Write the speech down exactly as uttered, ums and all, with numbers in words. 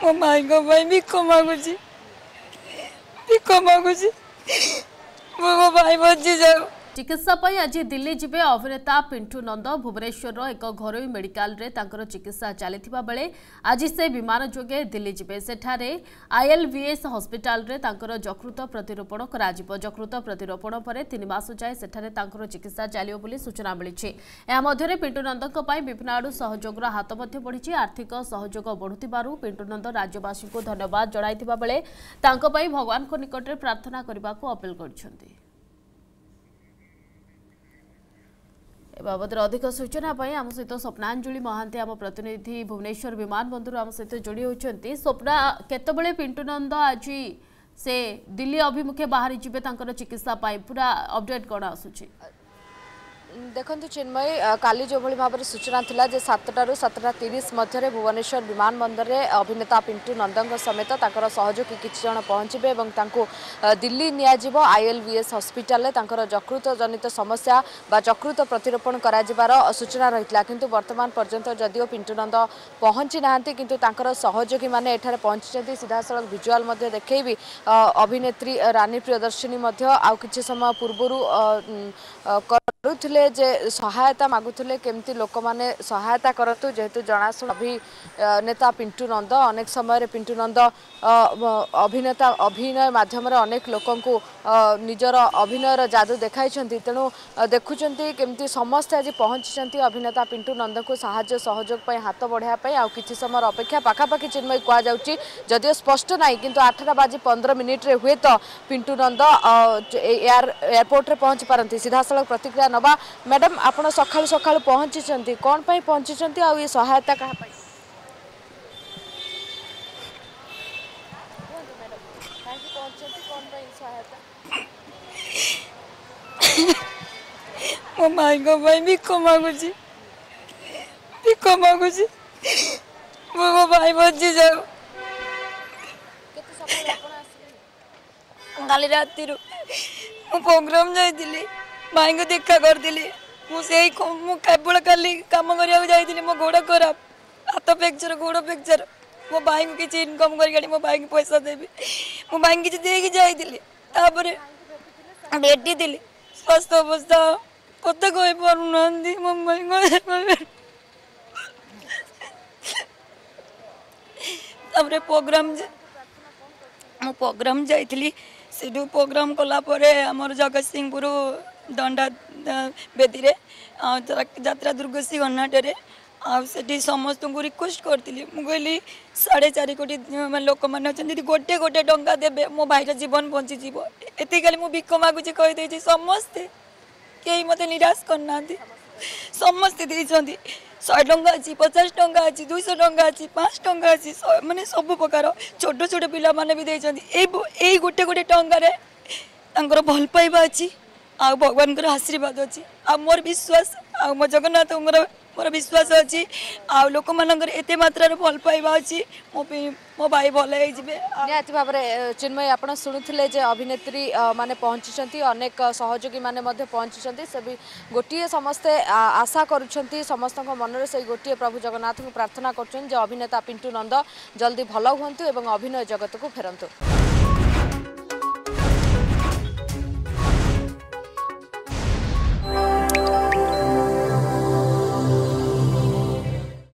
뭐 말고 말 믿고 마구지 믿고 마구지 뭐 말 버지자고। चिकित्सा पर आज दिल्ली जीवे अभिनेता पिंटू नंद भुवनेश्वर एक घरोई मेडिकल रे तांकर चिकित्सा चली बेले आज से विमान जोगे दिल्ली जीवे सेठारे आईएलवीएस हॉस्पिटल रे तांकर जकृत प्रतिरोपण कराजिबो। जकृत प्रतिरोपण पर तीन मास जाए सेठारे तांकर चिकित्सा चलियो बोली सूचना मिली। या मध्यरे पिंटू नंदक पई विभिन्न आडू सहयोगर हाथ मध्य पड़ी। आर्थिक सहयोग बढ़ुतिबारु पिंटू नंद राज्यवासी को धन्यवाद जणाइथिबा बेले तांको पई भगवान को निकट रे प्रार्थना करबाको अपील करछन्ती। ए बाबद अधिक सूचना आम सहित स्वप्नांजलि महांती आम प्रतिनिधि भुवनेश्वर विमान बंदर आम सहित जोड़ी होती। स्वप्ना केतबेले पिंटू नंद आज से दिल्ली अभिमुखे बाहरी जीवे तांकर चिकित्सा पूरा अपडेट कौन आसूची? देखु चिन्मय काली जो भली भाव सूचना थिला जे सातटारू सातटा तीस मध्य भुवनेश्वर विमान बंदर में अभिनेता पिंटू नंदंग समेत तांकर सहयोगी किछि जन पहुंचे और तांको दिल्ली निया जिवो आईएलवीएस हॉस्पिटल तांकर जकृत जनित समस्या बा जकृत प्रतिरोपण करा जिवार सूचना रहितला। किंतु वर्तमान पर्यंत जदिओ पिंटू नंद पहुंची नाहंती किंतु तांकर सहयोगी माने एठारे पहुंचिचेंती। सीधा सड़क भिजुआल मध्ये देखैबी अभिनेत्री रानी प्रियदर्शिनी मध्ये आउ किछि समय पूर्वरु करुथिले जे सहायता मागुथिले केमती लोक माने सहायता करतु जेहेतु जणाशु अभिनेता पिंटू नंद अनेक समय पिंटू नंद अभिनेता अभिनय माध्यम अनेक लोक निजर अभिनयर जादू देखाई। तेणु देखुंट केमती समस्ते आज पहुंची अभिनेता पिंटू नंद को साहाय्य सहयोग हाथ बढ़ाई। आउ किछि समय अपेक्षा पाखापाखि चिन्मय कह जाउची जदियो स्पष्ट नाही किंतु आठटा बाजी पंद्रह मिनिट रे हुए तो पिंटू नंद एयरपोर्ट रे पहुंची पारंती। सीधा सड़क प्रतिक्रिया नबा मैडम आपण सकाळु सकाळु पहुंची कौन पाई पहुंची आ ये सहायता कहाँ पाई? मो माइगो भाई बिको मागुची बिको मागुची मो भाई बच्ची जाओ केते सफल आपण आसी काली राती रो मो प्रोग्राम जाई दिली माइगो देखा कर दिली मो सेई को मो केबल काली काम करिया जाई दिली मो गोडा खराब हाथ फ्रैक्चर गोडा फ्रैक्चर मो भाई को किछ इनकम कर गाडी मो भाई को पैसा देबी मो भाई किछ देगी जाई दिली तापर बेटी दिली स्वस्थ अवस्था कत गई पार्टी मम्मी तापर प्रोग्राम प्रोग्राम जाइली सेठू प्रोग्राम कलापर आम जगत सिंहपुर दंडा बेदी जरा दुर्गसी घनाटे आठ समस्त को रिक्वेस्ट करी मुझे साढ़े चार कोटी लोक मैंने अच्छा गोटे गोटे टाँचा देवे मो भाईर जीवन बंचीजी ये खाली मुझे भिक मगुच कहीदे समस्ते कई मत निराश करना समस्ते देखते शहे टाँचा अच्छी पचास टाँचा अच्छी दुईश टाँचा अच्छी पाँच टाँचा अच्छी मैंने सब प्रकार छोट छोट पिला मैंने भी देखते गोटे गोटे टाँगार भल पाइबा अच्छी आ भगवान आशीर्वाद अच्छी आ मोर विश्वास आ मो जगन्नाथ मोर विश्वास अच्छी आ लोक मानकर एते मात्रा भल पाइबा अच्छी मो मो भाई भल निहाती भाव चिन्मय आपड़ शुणुले अभिनेत्री माने पहुंची अनेक सहयोगी माने मध्य पहुंची से भी गोटे समस्ते आशा करुँच समस्त मनरे से गोटे प्रभु जगन्नाथ को प्रार्थना कर अभिनेता पिंटू नंद जल्दी भल हूँ और अभिनय जगत को फेरतु।